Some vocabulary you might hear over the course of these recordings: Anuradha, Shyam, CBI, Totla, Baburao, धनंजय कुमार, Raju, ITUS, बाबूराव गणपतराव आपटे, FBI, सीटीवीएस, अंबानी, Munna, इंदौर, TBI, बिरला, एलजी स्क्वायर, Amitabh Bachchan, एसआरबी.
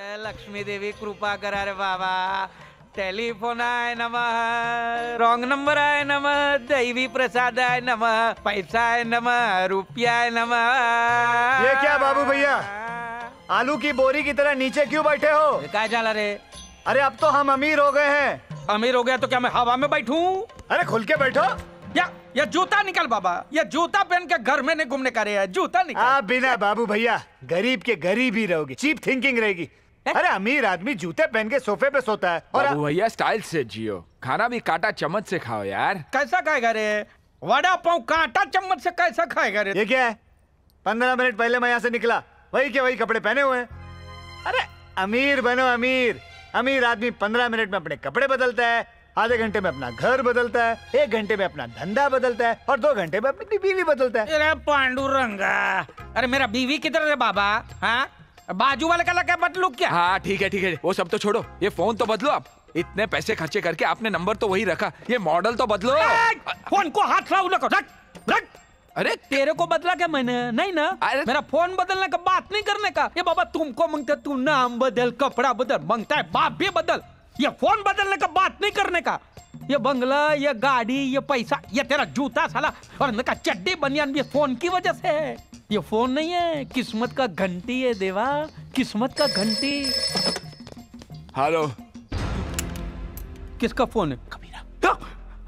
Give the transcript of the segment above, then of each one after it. लक्ष्मी देवी कृपा करा रे बाबा। टेलीफोन आय नमः, रॉन्ग नंबर आय नमः, दैवी प्रसाद आय नमः, पैसा आय नमः, रुपया आय नमः। ये क्या बाबू भैया, आलू की बोरी की तरह नीचे क्यों बैठे हो? क्या चला रे? अरे अब तो हम अमीर हो गए हैं। अमीर हो गया तो क्या मैं हवा में बैठूं? अरे खुल के बैठो। या जूता निकाल बाबा, या जूता पहन के घर में नहीं घूमने का रहे, जूता निकाल। आप बिना बाबू भैया गरीब के गरीब ही रहोगे, चीप थिंकिंग रहेगी। अरे अमीर आदमी जूते पहन के सोफे पे सोता है। और बाबू भैया स्टाइल से जियो, खाना भी काटा चम्मच से खाओ यार। कैसा खाएगा रे वड़ा पाव काटा चम्मच से? कैसा खाएगा रे? ये क्या है? 15 मिनट पहले मैं यहाँ से निकला, वही के वही कपड़े पहने हुए हैं। अरे अमीर बनो अमीर। अमीर आदमी 15 मिनट में अपने कपड़े बदलता है, आधे घंटे में अपना घर बदलता है, 1 घंटे में अपना धंधा बदलता है और 2 घंटे में अपनी बीवी बदलता है। अरे पांडुरंगा, अरे मेरा बीवी किधर है बाबा? हाँ बाजू वाले का लगा बदलू क्या? हाँ ठीक है वो सब तो छोड़ो, ये फोन तो बदलो। आप इतने पैसे खर्चे करके आपने नंबर तो वही रखा, ये मॉडल तो बदलो। फोन को हाथ लाओ लगा, रख रख। अरे तेरे को बदला क्या मैंने? नहीं ना, मेरा फोन बदलने का बात नहीं करने का। ये बाबा तुमको मांगता, तू नाम बदल कपड़ा बदल मांगता है, बाप भी बदल, ये फोन बदलने का बात नहीं करने का। ये बंगला, ये गाड़ी, ये पैसा, ये तेरा जूता साला और इनका चड्डी बनियान भी फोन की वजह से है। ये फोन नहीं है, किस्मत का घंटी है देवा, किस्मत का घंटी। हेलो, किसका फोन है? कबीरा,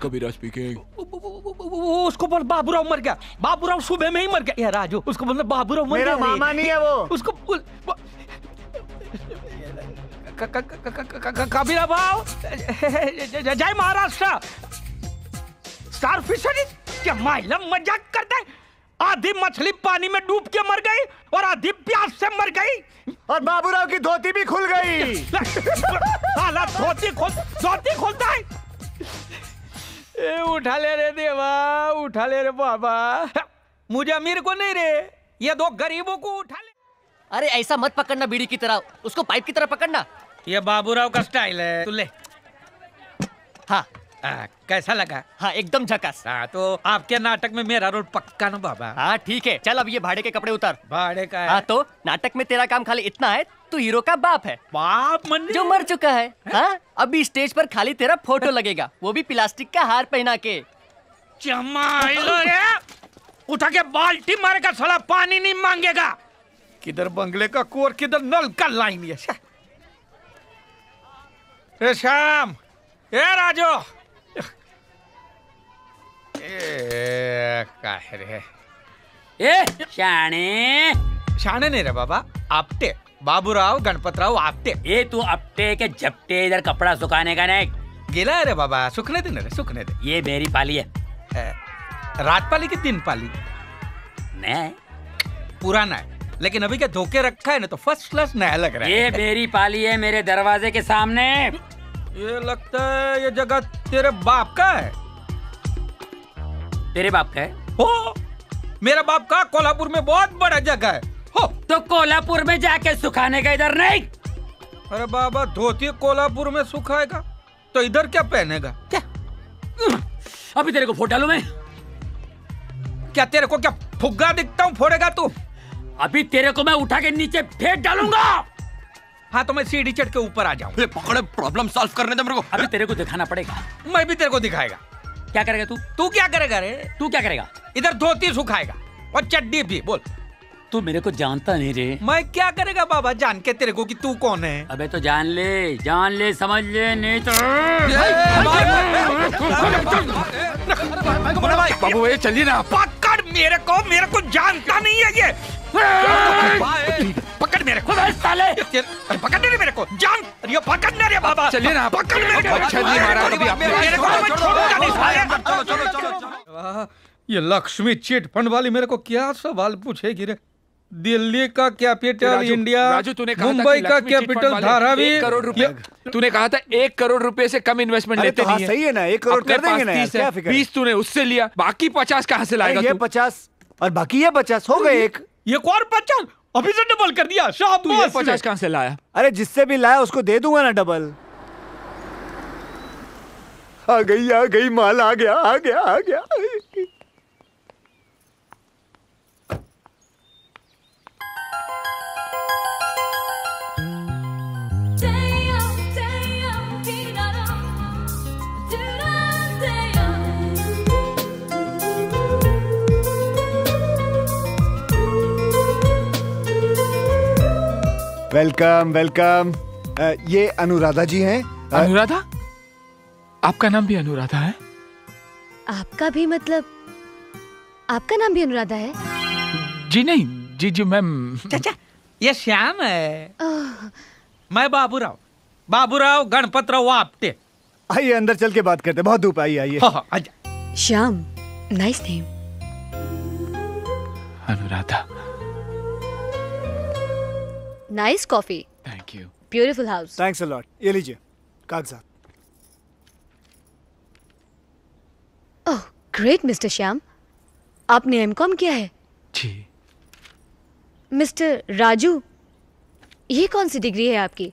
कबीरा स्पीकिंग। उसको बोल बाबूराव मर गया, बाबूराव सुबह में ही मर गया। राजू उसको बोल बाबूराव मर गया। मेरा मामा नहीं है वो। उसको बोल कबीरा भाव जय महाराष्ट्र। स्टार फिशरी क्या माइला मजाक करता है? आधी मछली पानी में डूब के मर गई और आधी प्यास से मर गई और बाबूराव की धोती भी खुल गई। साला धोती खोलता है। उठा ले रे देवा, उठा ले रे बाबा, मुझे अमीर को नहीं रे, ये दो गरीबों को उठा ले। अरे ऐसा मत पकड़ना बीड़ी की तरह, उसको पाइप की तरह पकड़ना। ये बाबूराव का स्टाइल है। तू ले। हाँ कैसा लगा? हाँ एकदम झकास। हाँ तो आपके नाटक में मेरा रोल पक्का ना बाबा। हाँ ठीक है, चल अब ये भाड़े के कपड़े उतार। भाड़े का है? हाँ तो नाटक में तेरा काम खाली इतना है, तू हीरो का बाप है, बाप जो मर चुका है। हाँ अभी स्टेज पर खाली तेरा फोटो लगेगा, वो भी प्लास्टिक का हार पहना के। उठा के बाल्टी मारेगा साला, पानी नहीं मांगेगा। किधर बंगले का कुआं, किधर नल का लाइन है। ए श्याम, ए राजू, ए काहे, ए शाणे शाणे नहीं रे बाबा, आपटे बाबूराव गणपतराव आपटे। ए तू आपटे के झपटे, इधर कपड़ा सुखाने का नहीं, गीला है रे बाबा, सुखने दे रे, सुखने दे। ये मेरी पाली है। रात पाली की दिन पाली नहीं, पुराना है लेकिन अभी क्या धोके रखा है ना तो फर्स्ट क्लास नया लग रहा है। ये मेरी पाली है, मेरे दरवाजे के सामने। ये लगता है ये जगह तेरे बाप का है। तेरे बाप का है? हो, मेरा बाप का कोल्हापुर में बहुत बड़ा जगह है। हो तो कोल्हापुर में जाके सुखाने का, इधर नहीं। अरे बाबा धोती कोल्हापुर में सुखाएगा तो इधर क्या पहनेगा? क्या अभी तेरे को फोड़ डालू मैं? क्या तेरे को क्या फुग्गा दिखता हूँ? फोड़ेगा तू? अभी तेरे को मैं उठा के नीचे फेंक डालूंगा। हाँ तो मैं सीढ़ी चढ़ के ऊपर आ जाऊं। पकड़े, प्रॉब्लम सॉल्व करने दे मेरे को। अभी तेरे को दिखाना पड़ेगा। मैं भी तेरे को दिखाएगा। क्या करेगा तू? तू क्या करेगा रे? तू क्या करेगा? इधर धोती सुखाएगा और चड्डी भी। बोल, तू मेरे को जानता नहीं रे। मैं क्या करेगा बाबा जान के तेरे को कि तू कौन है? अबे तो जान ले, जान ले, समझ ले, नहीं तो बाबू ये चलिए ना, पकड़ मेरे को जानता नहीं है ये। पकड़ मेरे को साले, पकड़ नहीं मेरे को जान, ये पकड़ नहीं रे बाबा। चलिए ना, पकड़ मेरे को। ये लक्ष्मी चिटफंड वाली मेरे को क्या सवाल पूछेगी रे? दिल्ली का कैपिटल इंडिया, मुंबई का कैपिटल धारावी। तूने कहा था 1 करोड़ रुपए से कम इन्वेस्टमेंट लेते नहीं है। सही है ना, 1 करोड़ कर देंगे ना, क्या फिक्र? 20 तूने उससे लिया, बाकी 50 कहाँ से लाएगा? ये 50 और बाकी ये 50 हो गए, एक और 50 अभी से डबल कर दिया। 50 कहाँ से लाया? अरे जिससे भी लाया उसको दे दूंगा ना डबल। आ गई माल, आ गया आ गया आ गया। Welcome welcome. ये अनुराधा जी हैं। अनुराधा, आपका नाम भी अनुराधा है? आपका भी मतलब आपका नाम भी अनुराधा है? जी नहीं, जी जी मैम। चाचा, ये श्याम है। मैं बाबूराव, बाबूराव गणपतराव आपटे। आइए अंदर चल के बात करते, बहुत धूप आई। आइए। हाँ, आजा। Shyam, nice name. Anuradha, nice coffee. Thank you. Beautiful house. Thanks a lot. ये लीजिए कागजात। ओह ग्रेट मिस्टर श्याम, आपने एमकॉम किया है? जी। मिस्टर राजू, ये कौन सी डिग्री है आपकी?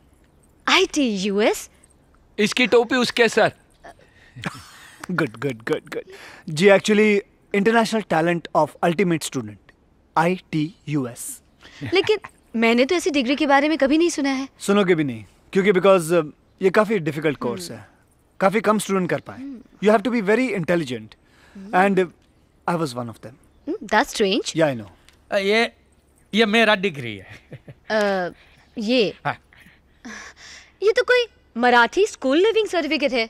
ITUS? इसकी टोपी उसके sir. Good good good good. जी actually international talent of ultimate student, ITUS। लेकिन मैंने तो ऐसी डिग्री के बारे में कभी नहीं सुना है। सुनोगे भी नहीं, क्योंकि बिकॉज ये काफ़ी डिफिकल्ट कोर्स है, काफ़ी कम स्टूडेंट कर पाए। You have to be very intelligent and I was one of them. That's strange. Yeah I no. ये मेरा डिग्री है। ये तो कोई मराठी स्कूल लिविंग सर्टिफिकेट है।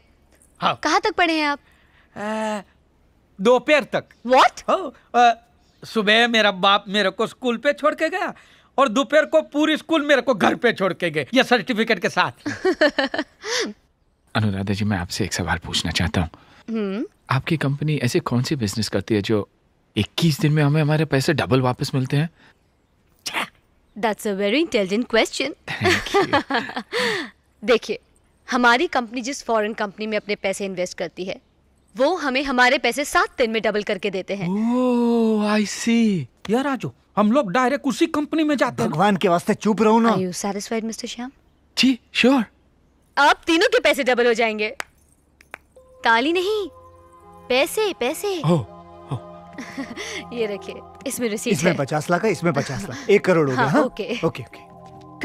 हाँ। कहाँ तक पढ़े हैं आप? दोपहर तक। व्हाट? सुबह मेरा बाप मेरे को स्कूल पे छोड़ के गया और दोपहर को पूरी स्कूल मेरे को घर पे छोड़ के गए, ये सर्टिफिकेट के साथ। अनुराधा जी, मैं आपसे एक सवाल पूछना चाहता हूँ। आपकी कंपनी ऐसे कौन सी बिजनेस करती है जो 21 दिन में हमें हमारे पैसे डबल वापस मिलते हैं? That's a very intelligent question. देखिए, हमारी कंपनी जिस फॉरेन कंपनी में अपने पैसे इन्वेस्ट करती है, वो हमें हमारे पैसे 7 दिन में डबल करके देते हैं। ओह, आई सी। यार राजू, हम लोग डायरेक्ट उसी कंपनी में जाते हैं। भगवान के वास्ते चुप रहो ना। Are you satisfied, Mr. Shyam? जी, श्योर। आप तीनों के पैसे डबल हो जाएंगे। ताली नहीं, पैसे पैसे। ये रखिए, इसमें रिसीट है। इसमें 50 लाख है, इसमें 50 लाख, 1 करोड़ हो गया। Okay okay okay.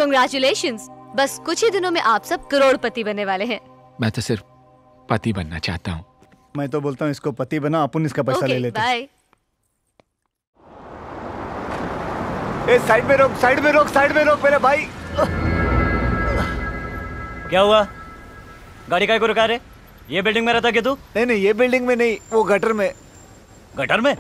कांग्रेचुलेशंस, बस कुछ ही दिनों में आप सब करोड़पति बनने वाले हैं। मैं तो सिर्फ पति बनना चाहता हूँ। मैं तो बोलता हूँ इसको पति बना, अपन इसका पैसा ले लेते हैं। साइड में रोक, साइड में रोक, साइड में रोक मेरे भाई। क्या हुआ? गाड़ी काय को रुका रे? ये बिल्डिंग में रहता क्या तू? नहीं नहीं, ये बिल्डिंग में नहीं, वो गटर में। गटर में?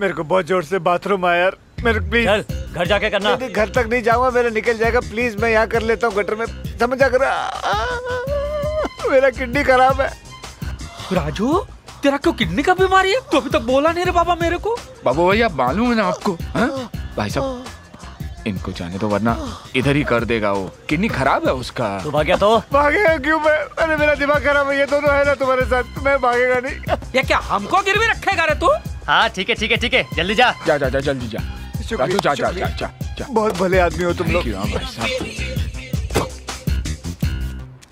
मेरे को बहुत जोर से बाथरूम आया यार, मेरे प्लीज। चल घर जाके करना। घर तक नहीं जाऊंगा, मेरा निकल जाएगा, प्लीज। मैं यहाँ कर लेता हूँ गटर में, समझा कर। मेरा किडनी खराब है। राजू, तेरा क्यों किडनी का बीमारी है? तो अभी तक बोला नहीं रे बाबा मेरे को। बाबू भैया, मालूम है ना आपको। भाई साहब, इनको जाने तो, वरना इधर ही कर देगा वो। किडनी खराब है उसका। तो भागया तो? भागेगा क्यों मैं? अरे मेरा दिमाग खराब है, ये दोनों है ना तुम्हारे साथ, मैं भागेगा नहीं। ये क्या हमको गिरवी रखेगा रे तू? हाँ ठीक है ठीक है ठीक है, जल्दी जा जा जा जा, जल्दी जा। राजू जा जा जा जा। बहुत भले आदमी हो तुम लोग।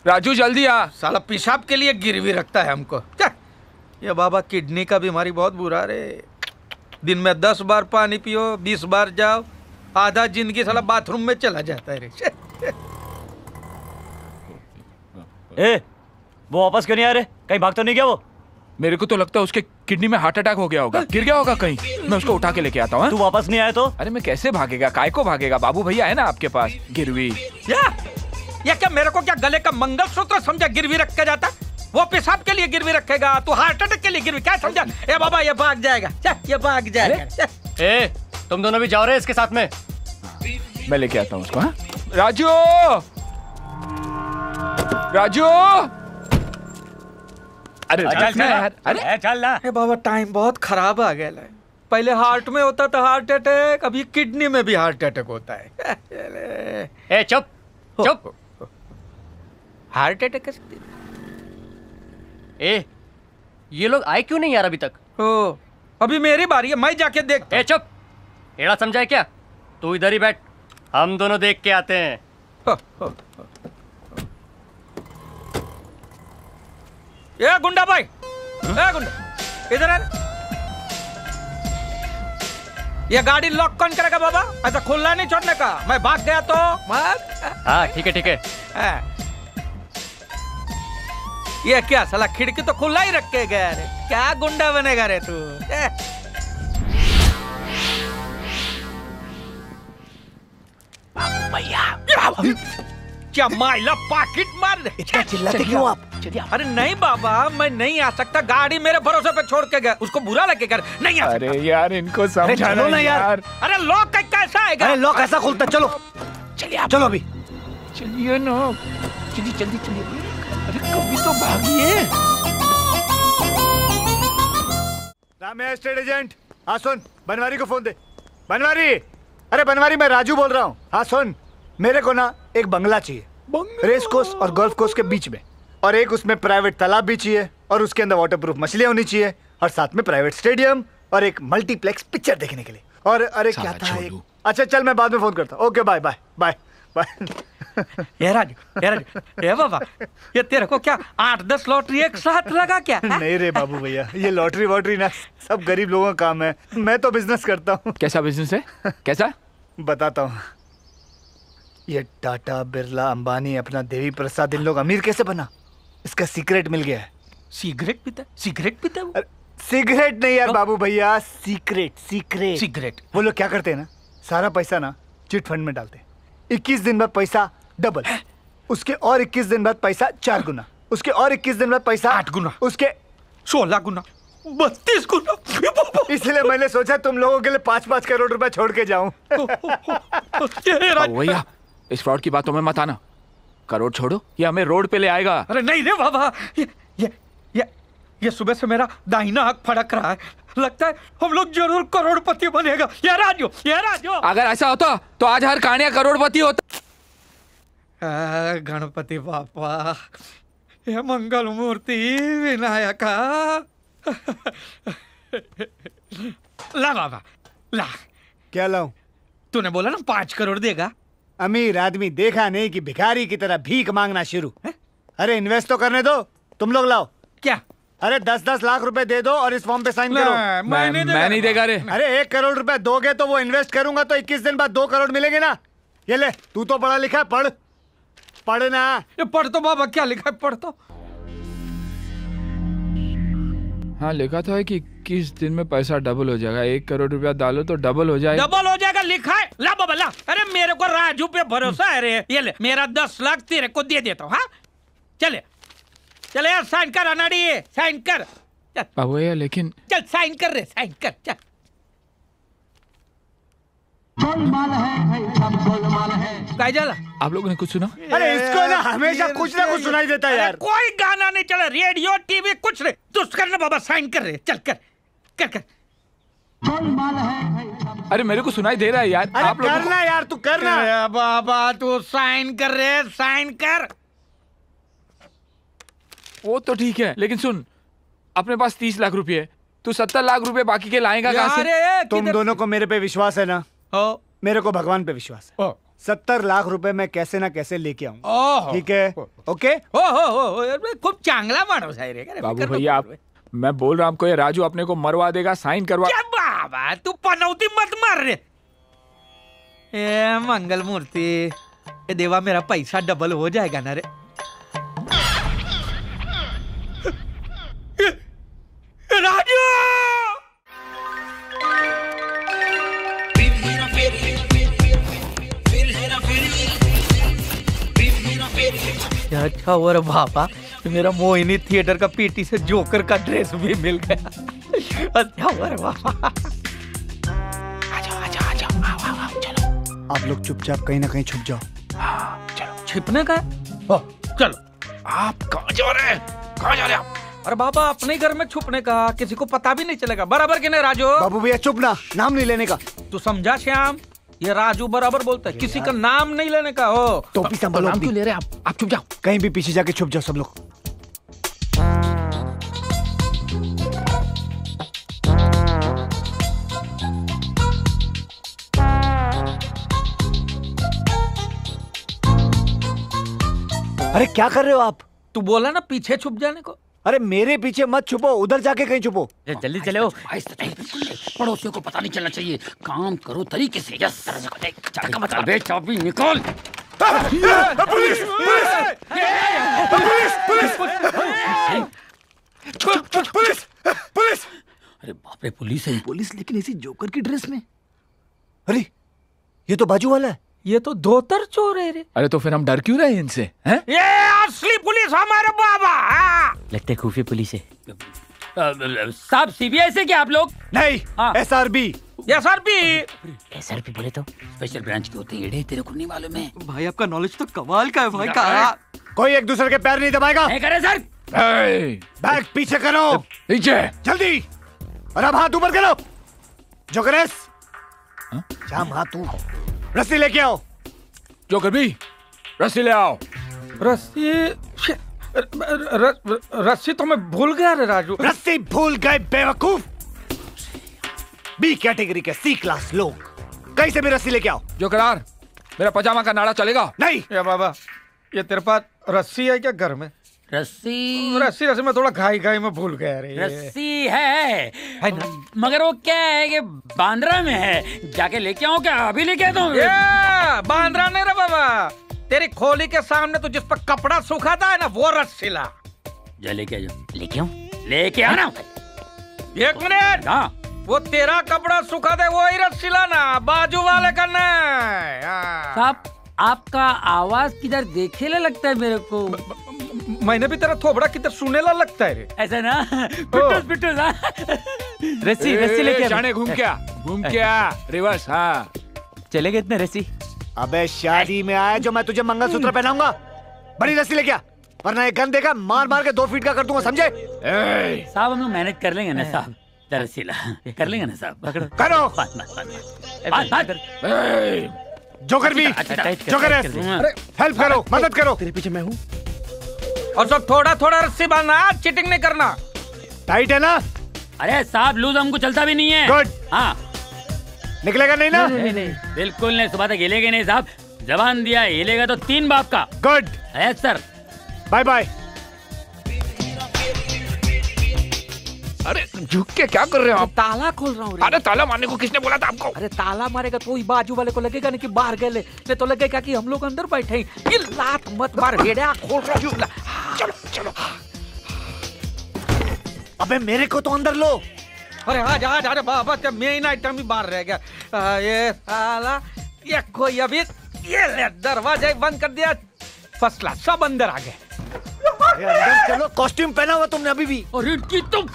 राजू जल्दी आ। साला पेशाब के लिए गिरवी रखता है हमको। ये बाबा किडनी का बीमारी बहुत बुरा रे। दिन में 10 बार पानी पियो, 20 बार जाओ, आधा जिंदगी साला बाथरूम में चला जाता है रे। ए, वो वापस क्यों नहीं आ रहे? कहीं भाग तो नहीं गया वो? मेरे को तो लगता है उसके किडनी में हार्ट अटैक हो गया होगा, गिर गया होगा कहीं। मैं उसको उठा के लेके आता हूँ। तू वापस नहीं आया तो? अरे मैं कैसे भागेगा, काय को भागेगा? बाबू भैया है ना आपके पास। गिरवी या क्या? मेरे को क्या गले का मंगलसूत्र समझा गिरवी रख के जाता? वो पेशाब के लिए गिरवी रखेगा, तू हार्ट अटैक के लिए गिरवी क्या समझा? ए बाबा, ये भाग जाएगा, ये भाग जाएगा। ए, तुम दोनों भी जाओ रहे इसके साथ में। मैं लेके आता हूँ उसको। हाँ राजू, राजू। अरे चल यार, अरे चल ना। ए बाबा, टाइम बहुत खराब आ गया है। पहले हार्ट में होता था हार्ट अटैक, अभी किडनी में भी हार्ट अटैक होता है। ए चुप चुप। हार्ट अटैक कैसे? ए, ये लोग आए क्यों नहीं यार अभी तक? ओ, अभी मेरी बारी है, मैं जाके देख। ए चुप, एड़ा समझाए क्या? तू इधर ही बैठ, हम दोनों देख के आते हैं। ये गुंडा भाई, ये गुंडा इधर आ। ये गाड़ी लॉक कौन करेगा बाबा? ऐसा खुलना नहीं छोड़ने का। मैं भाग गया तो हाँ ठीक है ठीक है। ये क्या साला खिड़की तो खुला ही रखे गया रे। क्या गुंडा बनेगा रे तू? भैया अभी क्या माइला पाकिट मार रहे? इतना चिल्लाते क्यों आप? अरे नहीं बाबा, मैं नहीं आ सकता, गाड़ी मेरे भरोसे पे छोड़ के गया, उसको बुरा लगेगा, नहीं आ सकता। अरे यार इनको समझाओ ना यार। अरे लॉक कैसा आएगा? अरे लॉक ऐसा खुलता, चलो चलिए आप, चलो अभी चलिए ना, चलिए जल्दी चलिए। अरे कभी तो भागिए। राम एस्टेट एजेंट, हाँ सुन, बनवारी को फोन दे। बनवारी, अरे बनवारी मैं राजू बोल रहा हूँ। हाँ सुन, मेरे को ना एक बंगला चाहिए रेस कोर्स और गोल्फ कोर्स के बीच में, और एक उसमें प्राइवेट तालाब भी चाहिए, और उसके अंदर वाटर प्रूफ मछलियाँ होनी चाहिए, और साथ में प्राइवेट स्टेडियम, और एक मल्टीप्लेक्स पिक्चर देखने के लिए, और अरे क्या था एक... अच्छा चल मैं बाद में फोन करता हूँ, okay bye bye bye bye. ये बाबा ये तेरे को क्या 8-10 लॉटरी एक साथ लगा क्या? नहीं रे बाबू भैया, ये लॉटरी वॉटरी ना सब गरीब लोगों का काम है, मैं तो बिजनेस करता हूँ। कैसा बिजनेस है? कैसा बताता हूँ। ये टाटा, बिरला, अंबानी, अपना देवीप्रसाद, इन लोग अमीर कैसे बना, इसका सीक्रेट मिल गया है। सिगरेट पीता? सिगरेट पीता वो? सिगरेट नहीं यार बाबू भैया, सीक्रेट सीक्रेट सिगरेट। वो लोग क्या करते हैं ना, सारा पैसा ना चिट फंड में डालते हैं, 21 दिन बाद पैसा डबल, उसके और 21 दिन बाद पैसा 4 गुना, उसके और 21 दिन बाद पैसा 8 गुना, उसके 16 गुना, 32 गुना। इसलिए मैंने सोचा तुम लोगों के लिए 5-5 करोड़ रुपए छोड़ के जाऊँ। भैया इस फ्रॉड की बातों में मत आना, करोड़ छोड़ो या हमें रोड पे ले आएगा। अरे नहीं रे बाबा, ये सुबह से मेरा दाहिना आँख फड़क रहा है, लगता है हम लोग जरूर करोड़पति बनेगा। ये राजू, ये राजू, अगर ऐसा होता तो आज हर कहानिया करोड़पति होता। गणपति बापा, ये मंगल मूर्ति विनायका। ला बाबा ला। क्या लाऊं? तूने बोला ना 5 करोड़ देगा। अमीर आदमी देखा नहीं कि भिखारी की तरह भीख मांगना शुरू है? अरे इन्वेस्ट तो करने दो, तुम लोग लाओ। क्या? अरे 10-10 लाख रुपए दे दो और इस फॉर्म पे साइन करो। मैं नहीं देगा रे। अरे 1 करोड़ रुपए दोगे तो वो इन्वेस्ट करूंगा, तो 21 दिन बाद 2 करोड़ मिलेंगे ना। ये ले, तू तो पढ़ा लिखा है, पढ़ पढ़ना। ये पढ़ तो बाबा, क्या लिखा है पढ़ तो। हाँ लिखा था कि 21 दिन में पैसा डबल हो जाएगा, 1 करोड़ रुपया डालो तो डबल हो जाएगा, डबल हो जाएगा लिखा है। ला बाबा ला। अरे मेरे को राजू पे भरोसा है रे, ये ले मेरा 10 लाख तेरे को दे देता हूँ। हाँ चले चले यार, साइन कर अनाड़ी, साइन कर बाबू यार, लेकिन चल साइन कर रे, साइन कर चल। आप लोगों ने कुछ सुना? अरे इसको ना हमेशा कुछ ना कुछ सुनाई देता है यार, कोई गाना नहीं चला, रेडियो टीवी कुछ नहीं। दुष्ट करना बाबा, साइन कर रहे, चल कर कर कर। अरे मेरे को सुनाई दे रहा है यार, आप लोग करना यार, तू करना बाबा, तू साइन कर रहे, साइन कर। वो तो ठीक है, लेकिन सुन, अपने पास 30 लाख रुपए, तू 70 लाख रुपए बाकी के लाएगा कहाँ से? तुम दोनों को मेरे पे विश्वास है ना? मेरे को भगवान पे विश्वास है। 70 लाख रुपए मैं कैसे ना कैसे लेके आऊंगा, ठीक है? ओके। खूब चांगला माणूस है बाबू भैया आप। मैं बोल रहा हूँ आपको, ये राजू अपने को मरवा देगा, साइन करवा। क्या बाबा तू पनौती मत मार रे, ए मंगल मूर्ति, ए देवा मेरा पैसा डबल हो जाएगा ना रे। राजू अच्छा हो रहा बाबा, मेरा मोहिनी थिएटर का पीटी से जोकर का ड्रेस भी मिल गया। अच्छा हो रहा बाबा। आजा आजा आजा, आओ चलो। आप लोग चुपचाप कहीं ना कहीं छुप जाओ। हाँ चलो, छिपने का है? चलो। आप कहाँ जा रहे हैं? कहाँ जा रहे आप? अरे बाबा अपने घर में छुपने का, किसी को पता भी नहीं चलेगा, बराबर के नहीं राजू? बाबू भैया चुप ना, नाम नहीं लेने का। तू समझा श्याम, ये राजू बराबर बोलता है, किसी का नाम नहीं लेने का। हो टोपी संभालो, नाम क्यों ले रहे आप? आप छुप जाओ, कहीं भी पीछे जाके छुप जाओ सब लोग। अरे क्या कर रहे हो आप? तू बोला ना पीछे छुप जाने को। अरे मेरे पीछे मत छुपो, उधर जाके कहीं छुपो। जल्दी चले हो, पड़ोसियों को पता नहीं चलना चाहिए, काम करो तरीके से। निकल पुलिस, पुलिस, पुलिस। अरे बाप रे पुलिस है, पुलिस लेकिन इसी जोकर की ड्रेस में। अरे ये तो बाजू वाला है। ये तो धोतर चोर है रे। अरे तो फिर हम डर क्यों रहे इनसे? हैं? ये असली पुलिस हमारे बाबा। लगता है खूफी पुलिस है। साहब सीबीआई से क्या आप लोग? नहीं, एसआरबी। एसआरबी बोले तो स्पेशल ब्रांच के होते हैं, तेरे को नहीं मालूम है। भाई आपका नॉलेज तो कमाल का है भाई। कोई एक दूसरे के पैर नहीं दबाएगा। नहीं करे सर। बैग पीछे करो, पीछे जल्दी। और अब हाथ ऊपर करो। जोकर श्याम हाथ ऊपर, रस्सी लेके आओ। जोकर भी रस्सी ले आओ। रस्सी रस्सी तो मैं भूल गया रे राजू। रस्सी भूल गए बेवकूफ। बी कैटेगरी के सी क्लास लोग, कहीं से भी रस्सी लेके आओ। जोकरार मेरा पजामा का नाड़ा चलेगा? नहीं। ये बाबा ये तेरे पास रस्सी है क्या घर में? रस्सी रस्सी रस्सी में थोड़ा घाई घाई में भूल गया रे। रस्सी है मगर वो क्या है कि बांद्रा में है, जाके लेके आओ क्या? अभी लेके आता हूँ। बांद्रा नहीं रे बाबा, तेरी खोली के सामने तो जिस पर कपड़ा सूखा था ना वो रस्सी ला। जा लेके आओ। लेके आओ, लेके आना। एक मिनट। हाँ वो तेरा कपड़ा सूखा था वो ही रस्सी ला ना, बाजू वाले का नहीं। साहब आपका आवाज किधर देखेला लगता है मेरे को। मैंने भी तेरा थोबड़ा किधर सुनेला लगता है रे। ऐसा ना पिट्टूस पिट्टूस। रस्सी रस्सी लेके जाने। घूम क्या रिवर्स। हाँ चलेगा इतने रस्सी। अबे शादी में आया जो मैं तुझे मंगलसूत्र पहनाऊंगा। बड़ी रस्सी लेके आ, वरना एक गंदे का मार मार के 2 फीट का कर दूंगा, समझे? साहब हम लोग मैनेज कर लेंगे ना साहब, रस्सी ला कर लेंगे ना साहब। पकड़ो करो बात। जोकर भी जोकर हेल्प करो, मदद करो। तेरे पीछे मैं हूँ। और सब थोड़ा थोड़ा रस्सी बांधना, चीटिंग नहीं करना। टाइट है ना? अरे साहब लूज हमको चलता भी नहीं है। गुड। हाँ निकलेगा नहीं ना? नहीं नहीं बिल्कुल नहीं। सुबह तक हिलेगा नहीं साहब, जवान दिया। हिलेगा तो 3 बाप का। Good. Yes sir, bye bye. अरे झुक के क्या कर रहे हो आप? ताला खोल रहा हूँ। अरे ताला मारने को किसने बोला था आपको? अरे ताला मारेगा तो ही बाजू वाले को लगेगा ना कि बाहर गए, नहीं तो लगेगा कि हम लोग अंदर बैठे। ये लात मत मार हेड़ा, खोल रहा हूँ। चलो चलो। अबे मेरे को तो अंदर लो। अरे आज आज अरे बाबा तब मेन आइटम ही बाहर रह गया। ये साला ये कोई अभी ये ले दरवाजा ही बंद कर दिया। फसला सब अंदर आ गए। अंदर चलो। कॉस्ट्यूम पहना हुआ तुमने अभी भी। और इनकी तुम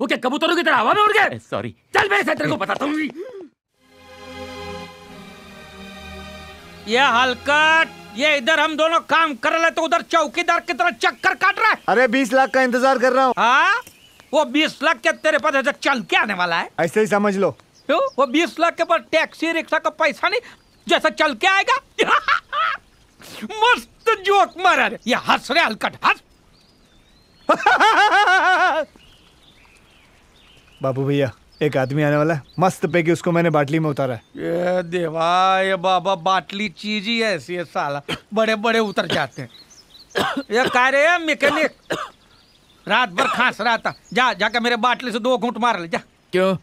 वो क्या कबूतरों की तरह हवा में उड़ गए? सॉरी चल मेरे साथ, तेरे को बताता हूँ। ये हलकट, ये इधर हम दोनों काम कर रहे तो उधर चौकीदार की तरह चक्कर काट रहा है। अरे 20 लाख का इंतजार कर रहा हूँ। हाँ वो 20 लाख के तेरे पास ऐसा चल के आने वाला है, ऐसे ही समझ लो। क्यों? वो 20 लाख के पास टैक्सी रिक्शा का पैसा नहीं, जैसा चल के आएगा। मस्त जोक मारा रे। ये हंस रहे हलकट, हंस। बाबू भैया एक आदमी आने वाला है, मस्त पे कि उसको मैंने बाटली में उतारा है। ये देवा ये बाबा बाटली चीज ही ऐसी है साला, बड़े बड़े उतर जाते हैं। ये कह रहे हैं मैकेनिक रात भर खांस रहा था, जा जाकर मेरे बाटली से 2 घूंट मार ले जा। क्यों?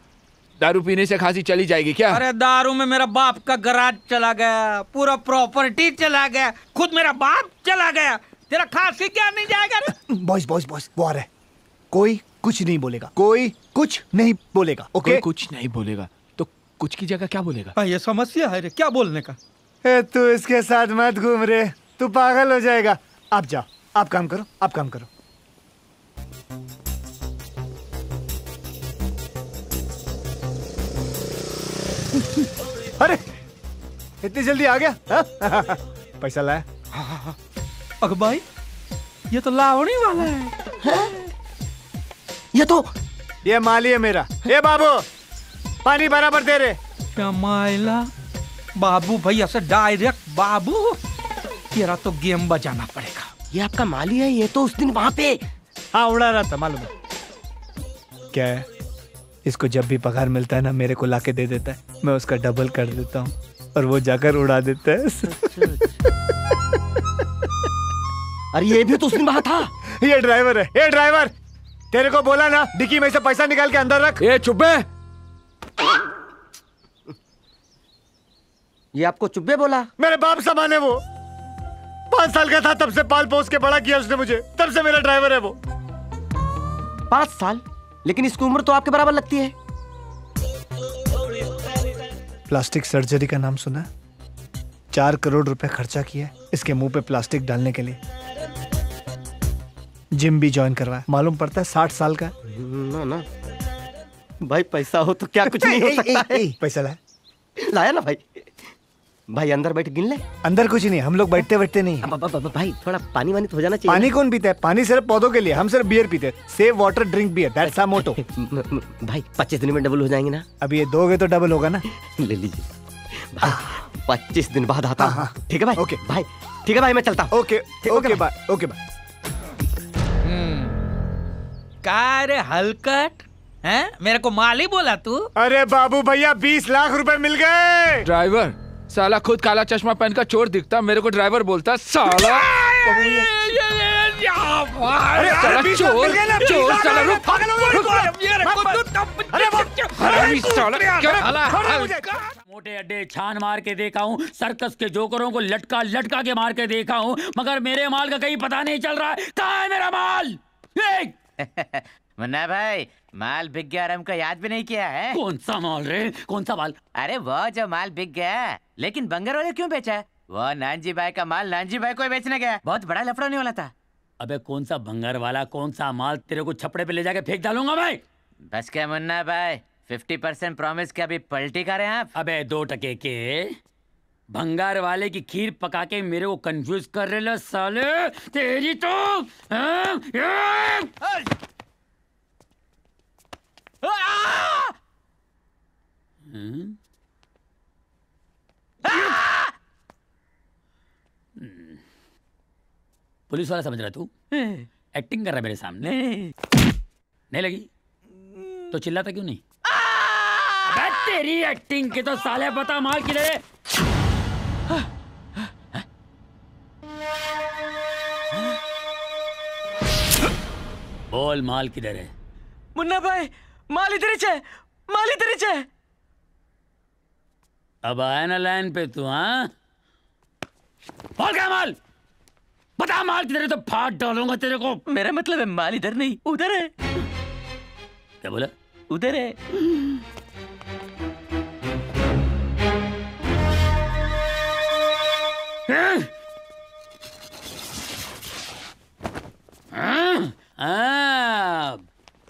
दारू पीने से खांसी चली जाएगी क्या? अरे दारू में मेरा बाप का गराज चला गया, पूरा प्रॉपर्टी चला गया, खुद मेरा बाप चला गया। तेरा खांसी क्या नहीं जाएगा? बॉस वो आ रहा है। कोई कुछ नहीं बोलेगा, कोई कुछ नहीं बोलेगा। Okay okay? कुछ नहीं बोलेगा तो कुछ की जगह क्या बोलेगा? ये समस्या है रे, क्या बोलने का? तू इसके साथ मत घूम रे, तू पागल हो जाएगा। आप जाओ, आप काम करो, आप काम करो। अरे इतनी जल्दी आ गया? पैसा लाया? हाँ। अग भाई ये तो लावणी वाला है। ये माली है मेरा। ये बाबू पानी बराबर दे रे। मायला बाबू भैया से डायरेक्ट बाबू, तेरा तो गेम बजाना पड़ेगा। ये आपका माली है, ये तो उस दिन वहां पे हाँ उड़ा रहा था, मालूम है क्या है? इसको जब भी पगार मिलता है ना मेरे को लाके दे देता है, मैं उसका डबल कर देता हूँ और वो जाकर उड़ा देता है। अरे ये भी तो उस दिन वहां था। ये ड्राइवर है। ये ड्राइवर तेरे को बोला ना डिक्की में से पैसा निकाल के अंदर रख। ये चुप्पे। ये आपको चुप्पे बोला? मेरे बाप समान है वो। 5 साल का था तब से पाल पोस के बड़ा किया उसने मुझे, तब से मेरा ड्राइवर है वो। 5 साल? लेकिन इसकी उम्र तो आपके बराबर लगती है। प्लास्टिक सर्जरी का नाम सुना? 4 करोड़ रुपए खर्चा किया इसके मुंह पे प्लास्टिक डालने के लिए। जिम भी ज्वाइन करवाया, मालूम पड़ता है 60 साल का। ना ना भाई, पैसा हो तो क्या कुछ नहीं हो सकता है। पैसा लाया? लाया ना भाई। भाई अंदर बैठ गिन ले। अंदर कुछ नहीं, हम लोग बैठते बैठते नहीं। भाई थोड़ा पानी वानी तो हो जाना चाहिए। पानी कौन पीता है? पानी सिर्फ पौधों के लिए, हम सिर्फ बियर पीते हैं। Save water drink beer, that's our motto. भाई 25 दिन में डबल हो जाएंगे ना? अब ये दोगे तो डबल होगा ना, ले लीजिए भाई। 25 दिन बाद आता हूं, ठीक है भाई? ओके भाई, ठीक है भाई, मैं चलता हूं। ओके ओके भाई, ओके भाई। कार हलकट है, मेरे को माली बोला तू? अरे बाबू भैया 20 लाख रुपए मिल गए। ड्राइवर साला खुद काला चश्मा पहनकर चोर दिखता, मेरे को ड्राइवर बोलता साला। अरे साला चोर चोर साला, रुक रुक। मोटे अड्डे छान मार के देखा हूँ, सर्कस के जोकरों को लटका लटका के मार के देखा हूँ, मगर मेरे माल का कहीं पता नहीं चल रहा है। कहाँ है मेरा माल? मुन्ना भाई माल बिक गया और हमको याद भी नहीं किया है। कौन सा माल रे, कौन सा माल? अरे वो जो माल बिक गया, लेकिन बंगर वाले क्यों बेचा? वो नानजी भाई का माल नानजी भाई को बेचने गया, बहुत बड़ा लफड़ा होने वाला था। अबे कौन सा बंगर वाला, कौन सा माल? तेरे को छपड़े पे ले जाके फेंक डालूंगा मैं। बस क्या मुन्ना भाई, 50% प्रॉमिस के अभी पलटी कर रहे हैं आप। अबे 2 टके के भंगार वाले की खीर पका के मेरे को कंफ्यूज कर रहे लो साले, तेरी तो पुलिस वाला समझ रहा तू, एक्टिंग कर रहा मेरे सामने। नहीं लगी तो चिल्लाता क्यों नहीं? तेरी एक्टिंग के तो साले, बता माल किधर है? बोल माल किधर है? मुन्ना भाई माल इधर ही है, माल इधर ही है। अब आया ना लाइन पे तू? हाँ बोल क्या माल, बता माल किधर है तो फाड़ डालूंगा तेरे को। मेरा मतलब है माल इधर नहीं उधर है। क्या बोला? उधर है।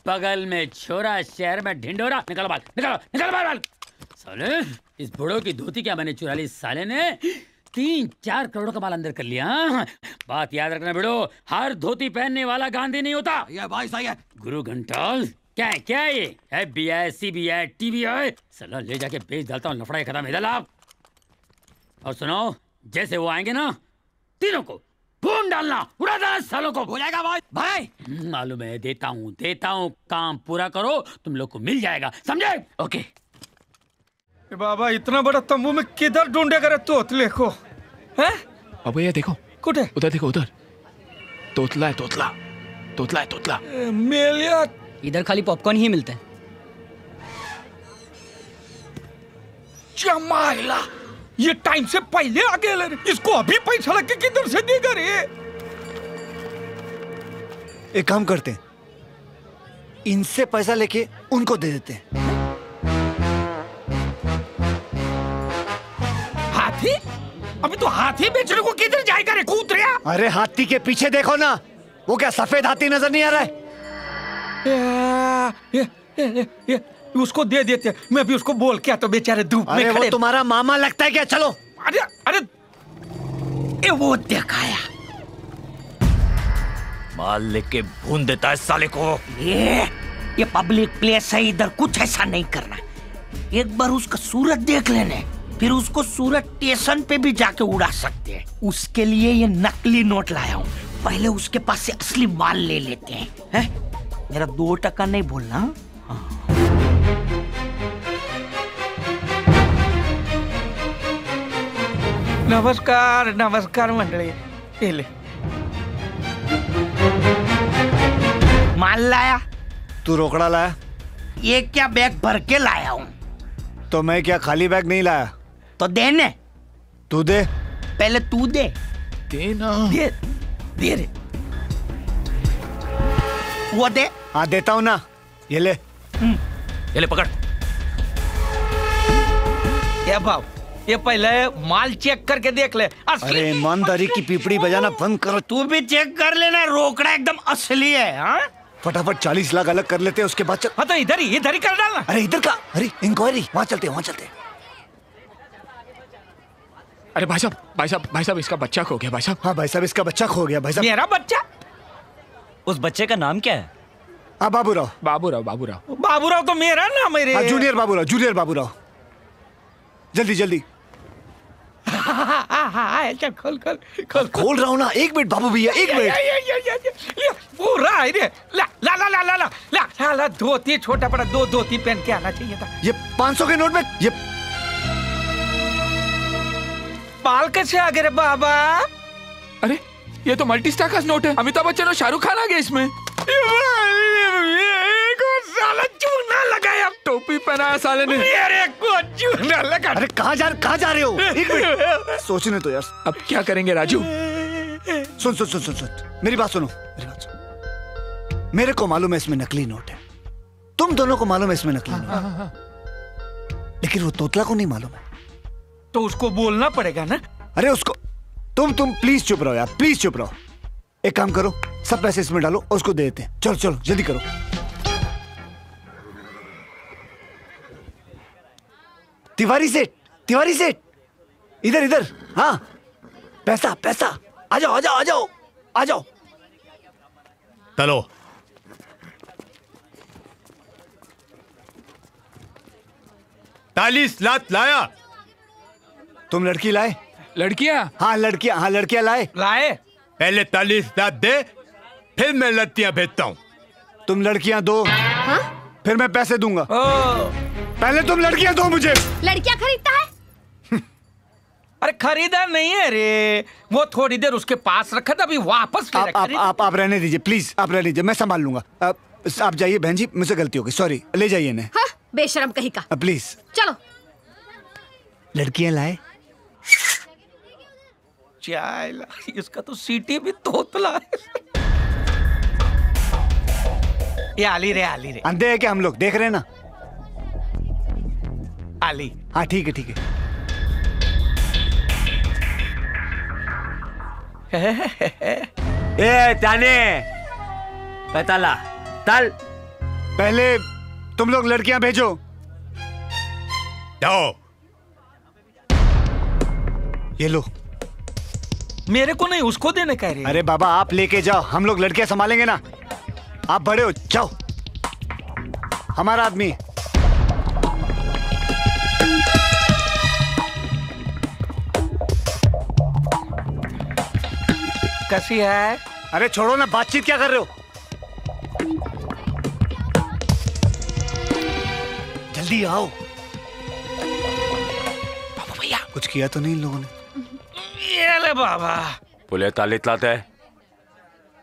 बगल में छोरा शहर में ढिंडोरा। निकालो बाल, निकालो, निकालो बाल, बाल। साले इस बुढ़ो की धोती क्या मैंने चुरा ली, साले ने 3-4 करोड़ का माल अंदर कर लिया। बात याद रखना बुढ़ो, हर धोती पहनने वाला गांधी नहीं होता। ये भाई सही है। गुरु घंटाल क्या है, क्या है ये? FBI, CBI, TBI साला ले जाके बेच डालता हूँ, लफड़ा खत्म। इधर आप और सुनो, जैसे वो आएंगे ना तीनों को भून डालना, उड़ा देना सालों को। हो जाएगा भाई। भाई मालूम है, देता हूँ देता हूँ, काम पूरा करो, तुम लोग को मिल जाएगा, समझे? ओके। बाबा इतना बड़ा तंबू में किधर ढूंढेगा रे तोतले को? हैं? अब ये देखो कुटे, उधर देखो, उधर तोतला है, तोतला, तोतला है, तोतला। मेलिया इधर खाली पॉपकॉर्न ही मिलते हैं। जमाइला ये टाइम से पहले आ गए, इसको अभी पैसा लग के किधर से देगा रे? एक काम करते हैं, इनसे पैसा लेके उनको दे देते हैं। हाथी? अभी तो हाथी बेचने को किधर जाएगा रे कूतरिया? अरे हाथी के पीछे देखो ना, वो क्या सफेद हाथी नजर नहीं आ रहा है? उसको दे देते, मैं भी उसको बोल के आता, बेचारे धूप में खड़े। वो तुम्हारा मामा लगता है क्या? चलो। अरे अरे ये वो दिखाया, माल लेके भून देता है साले को। ये पब्लिक प्लेस है, इधर कुछ ऐसा नहीं करना। एक बार उसका सूरत देख लेने, फिर उसको सूरत स्टेशन पे भी जाके उड़ा सकते हैं। उसके लिए ये नकली नोट लाया हूँ, पहले उसके पास से असली माल ले लेते हैं। मेरा 2 टका नहीं बोलना। नमस्कार नमस्कार मंडळी, येले माल लाया तू? रोकड़ा लाया? ये क्या बैग भर के लाया हूँ? तो मैं क्या खाली बैग नहीं लाया? तो देने तू दे, पहले तू दे। देना। दे रे वो दे। हाँ देता हूँ ना, ये ले पकड़। ये भाव ये पहले माल चेक करके देख ले। अरे ईमानदारी की पिपड़ी बजाना बंद करो। तू भी चेक कर लेना, रोकड़ा एकदम असली है। हाँ फटाफट 40 लाख अलग कर लेते हैं, उसके बाद चल। हाँ तो इधर ही कर डालना। अरे इधर का, अरे इंक्वायरी वहाँ चलते, वहाँ चलते। अरे भाई साहब इसका बच्चा खो गया। भाई साहब हाँ भाई साहब इसका बच्चा खो गया। भाई साहब मेरा बच्चा? उस बच्चे का नाम क्या है? हाँ बाबूराव तो मेरा नाम है। जूनियर बाबूराव जल्दी चल खोल रहा हूँ ना। 1 मिनट बाबू भैया, 1 मिनट। पूरा है रे। ला ला ला ला ला ला ला धोती, छोटा बड़ा 2 धोती पहन के आना चाहिए था। ये 500 के नोट में ये बाल कैसे आ गए रे बाबा? अरे ये तो मल्टी स्टार का नोट है, अमिताभ बच्चन और शाहरुख खान आ गए इसमें। चूना लगाया, टोपी पहनाया साले ने। अरे को चूना लगा। अरे कहाँ जा रहे हो? 1 मिनट सोचने तो यार। अब क्या करेंगे राजू? सुन मेरी बात सुनो। मेरे को मालूम है इसमें नकली नोट है, तुम दोनों को मालूम है इसमें नकली नोट है, लेकिन वो तोतला को नहीं मालूम है। तो उसको बोलना पड़ेगा ना। अरे उसको तुम प्लीज चुप रहो यार, प्लीज चुप रहो। एक काम करो, सब पैसे इसमें डालो और उसको दे देते हैं। चलो जल्दी करो। तिवारी सेठ इधर। हाँ पैसा आ जाओ। चलो तालीस लात लाया। तुम लड़की लाए? लड़कियां लाए। पहले 40 लाख दे, फिर मैं लड़कियां भेजता हूँ। तुम लड़कियां दो हा? फिर मैं पैसे दूंगा। पहले तुम लड़कियां दो मुझे। लड़कियां खरीदता है? अरे खरीदा नहीं है रे, वो थोड़ी देर उसके पास रखा था, अभी वापस ले रखा। आप रहने दीजिए प्लीज, आप रहने दीजिए, मैं संभाल लूंगा। आप जाइए बहन जी, मुझसे गलती हो गई, सॉरी। ले जाइए ना बेशरम कहीं का, प्लीज। चलो लड़कियां लाए। इसका तो सीटी भी तोतला है। ये आली रे। अंधे है क्या हम लोग, देख रहे हैं ना? आली। हाँ ठीक है। ए जाने पैताला तल। पहले तुम लोग लड़कियां भेजो। जाओ। ये लो। मेरे को नहीं, उसको देने कह रहे। अरे बाबा आप लेके जाओ, हम लोग लड़कियां संभालेंगे ना। आप बड़े हो, जाओ। हमारा आदमी। कैसी है? अरे छोड़ो ना, बातचीत क्या कर रहे हो? जल्दी आओ। बाबा भैया कुछ किया तो नहीं इन लोगों ने? ये ले बाबा। बोले ताली लाते है,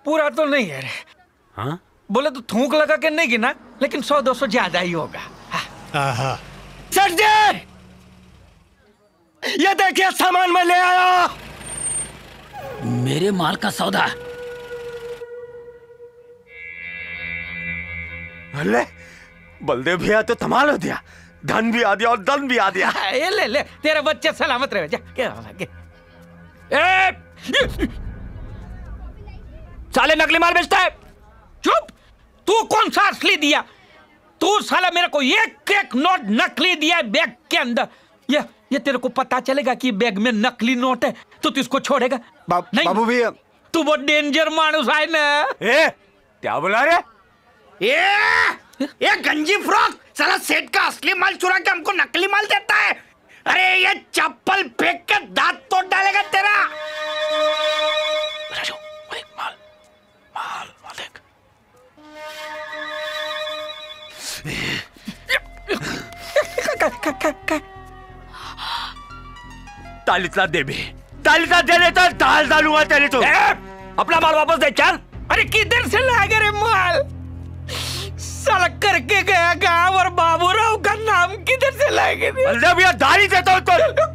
पूरा तो नहीं है रे। हाँ बोले तो थूक लगा के नहीं गिना, लेकिन 100-200 ज्यादा ही होगा। हाँ। सर जी ये देखिए सामान मैं ले आया, मेरे माल का सौदा। अरे बलदेव भैया तो धमाल हो दिया, धन भी आ दिया और दन भी आ दिया। ये ले तेरा बच्चे सलामत रहे। जा क्या साले नकली माल बेचता है। चुप, तू कौन सा असली दिया? तू साला मेरे को एक नोट नकली दिया है बैग के अंदर। ये तेरे को पता चलेगा कि बैग में नकली नोट है तो तू इसको छोड़ेगा? बाबू भैया तू बहुत डेंजर मानुस है ना। ए क्या बोला रे? ये गंजी फ्रॉक साला सेठ का असली माल चुरा के हमको नकली माल देता है। अरे ये चप्पल फेंक के दांत तोड़ डालेगा तेरा। राजू माल मालिक। तालिका दे भी, तालिका दे देता दाल डालूंगा तेरे तो। अपना माल वापस दे चल। अरे किधर से लाएगा रे माल? सड़क करके गया गाँव और बाबूराव का नाम किधर से लाएंगे? दाढ़ी देता हूँ।